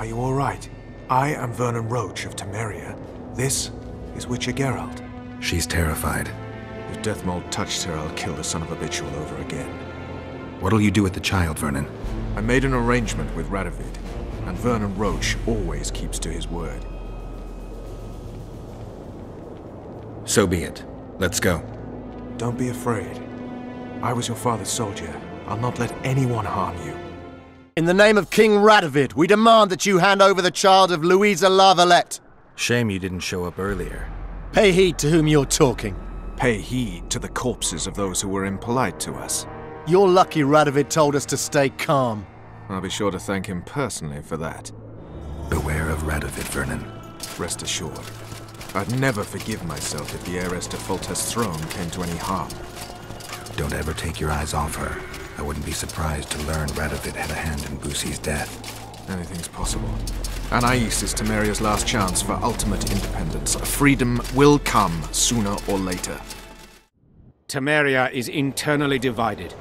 Are you all right? I am Vernon Roche of Temeria. This is Witcher Geralt. She's terrified. If Dethmold touched her, I'll kill the son of a bitch all over again. What'll you do with the child, Vernon? I made an arrangement with Radovid, and Vernon Roche always keeps to his word. So be it. Let's go. Don't be afraid. I was your father's soldier. I'll not let anyone harm you. In the name of King Radovid, we demand that you hand over the child of Louisa La Valette. Shame you didn't show up earlier. Pay heed to whom you're talking. Pay heed to the corpses of those who were impolite to us. You're lucky Radovid told us to stay calm. I'll be sure to thank him personally for that. Beware of Radovid, Vernon. Rest assured, I'd never forgive myself if the heiress to Fulta's throne came to any harm. Don't ever take your eyes off her. I wouldn't be surprised to learn Radovid had a hand in Busi's death. Anything's possible. Anaïs is Temeria's last chance for ultimate independence. Freedom will come sooner or later. Temeria is internally divided.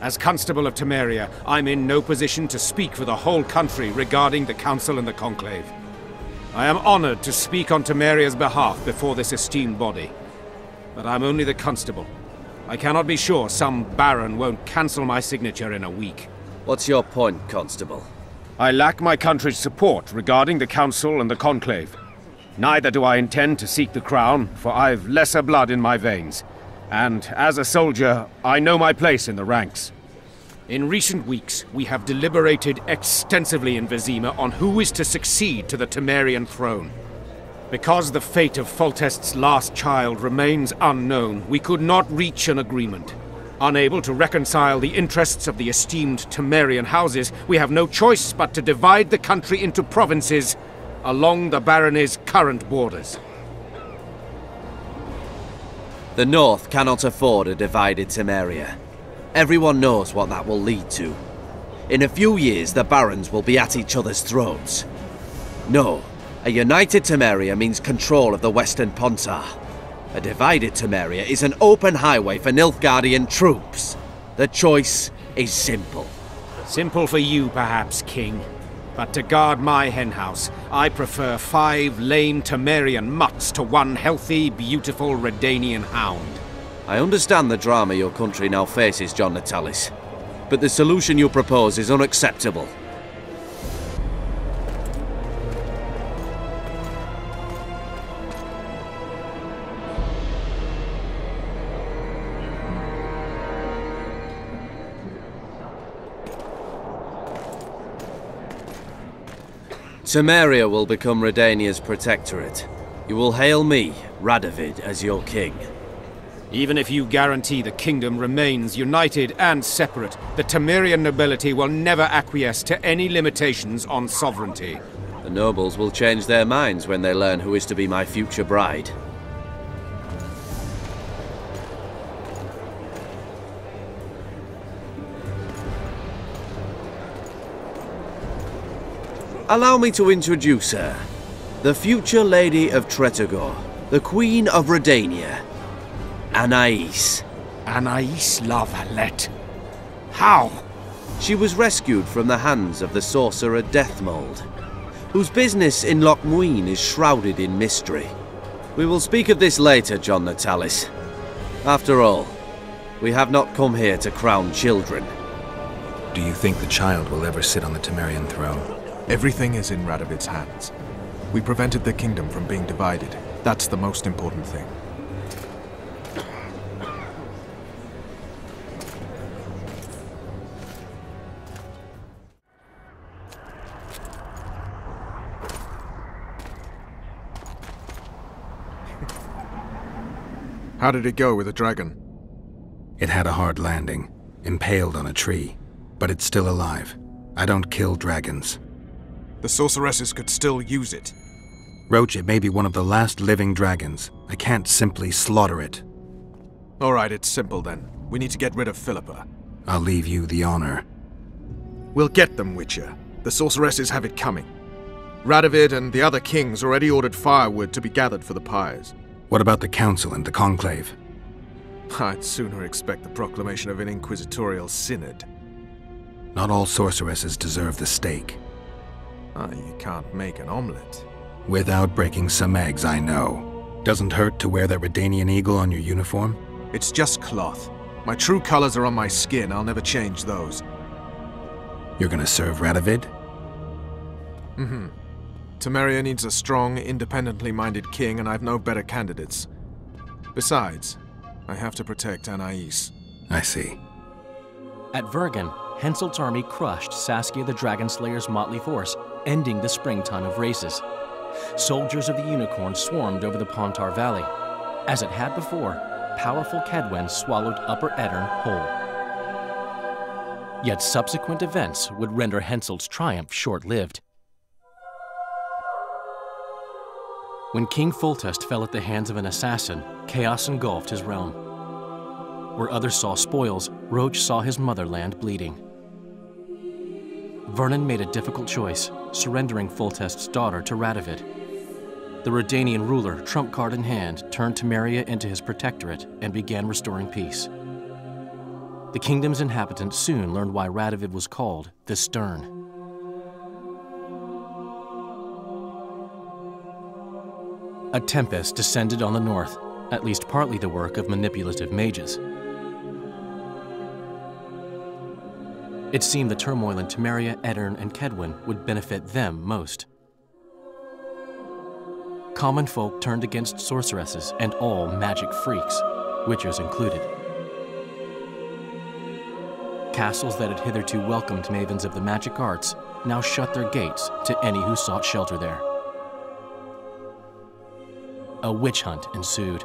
As Constable of Temeria, I'm in no position to speak for the whole country regarding the Council and the Conclave. I am honored to speak on Temeria's behalf before this esteemed body. But I'm only the Constable. I cannot be sure some baron won't cancel my signature in a week. What's your point, Constable? I lack my country's support regarding the Council and the Conclave. Neither do I intend to seek the crown, for I've lesser blood in my veins. And, as a soldier, I know my place in the ranks. In recent weeks, we have deliberated extensively in Vizima on who is to succeed to the Temerian throne. Because the fate of Foltest's last child remains unknown, we could not reach an agreement. Unable to reconcile the interests of the esteemed Temerian houses, we have no choice but to divide the country into provinces along the barony's current borders. The North cannot afford a divided Temeria. Everyone knows what that will lead to. In a few years, the barons will be at each other's throats. No, a united Temeria means control of the Western Pontar. A divided Temeria is an open highway for Nilfgaardian troops. The choice is simple. Simple for you, perhaps, King. But to guard my henhouse, I prefer 5 lame Temerian mutts to 1 healthy, beautiful Redanian hound. I understand the drama your country now faces, John Natalis. But the solution you propose is unacceptable. Temeria will become Redania's protectorate. You will hail me, Radovid, as your king. Even if you guarantee the kingdom remains united and separate, the Temerian nobility will never acquiesce to any limitations on sovereignty. The nobles will change their minds when they learn who is to be my future bride. Allow me to introduce her. The future Lady of Tretogor, the Queen of Redania, Anaïs. Anaïs La Valette. How? She was rescued from the hands of the sorcerer Dethmold, whose business in Loc Muinne is shrouded in mystery. We will speak of this later, John Natalis. After all, we have not come here to crown children. Do you think the child will ever sit on the Temerian throne? Everything is in Radovid's hands. We prevented the kingdom from being divided. That's the most important thing. How did it go with the dragon? It had a hard landing, impaled on a tree, but it's still alive. I don't kill dragons. The sorceresses could still use it. Roche, it may be one of the last living dragons. I can't simply slaughter it. All right, it's simple then. We need to get rid of Philippa. I'll leave you the honor. We'll get them, Witcher. The sorceresses have it coming. Radovid and the other kings already ordered firewood to be gathered for the pyres. What about the council and the conclave? I'd sooner expect the proclamation of an inquisitorial synod. Not all sorceresses deserve the stake. You can't make an omelette. Without breaking some eggs, I know. Doesn't hurt to wear that Redanian eagle on your uniform? It's just cloth. My true colors are on my skin. I'll never change those. You're gonna serve Radovid? Mm-hmm. Temeria needs a strong, independently-minded king, and I've no better candidates. Besides, I have to protect Anaïs. I see. At Vergen, Henselt's army crushed Saskia the Dragonslayer's motley force, ending the springtime of races. Soldiers of the Unicorn swarmed over the Pontar Valley. As it had before, powerful Kaedwen swallowed Upper Aedirn whole. Yet subsequent events would render Henselt's triumph short-lived. When King Fultest fell at the hands of an assassin, chaos engulfed his realm. Where others saw spoils, Roche saw his motherland bleeding. Vernon made a difficult choice, surrendering Fultest's daughter to Radovid. The Redanian ruler, trump card in hand, turned Temeria into his protectorate and began restoring peace. The kingdom's inhabitants soon learned why Radovid was called the Stern. A tempest descended on the north, at least partly the work of manipulative mages. It seemed the turmoil in Temeria, Aedirn, and Kaedwen would benefit them most. Common folk turned against sorceresses and all magic freaks, witchers included. Castles that had hitherto welcomed mavens of the magic arts now shut their gates to any who sought shelter there. A witch hunt ensued.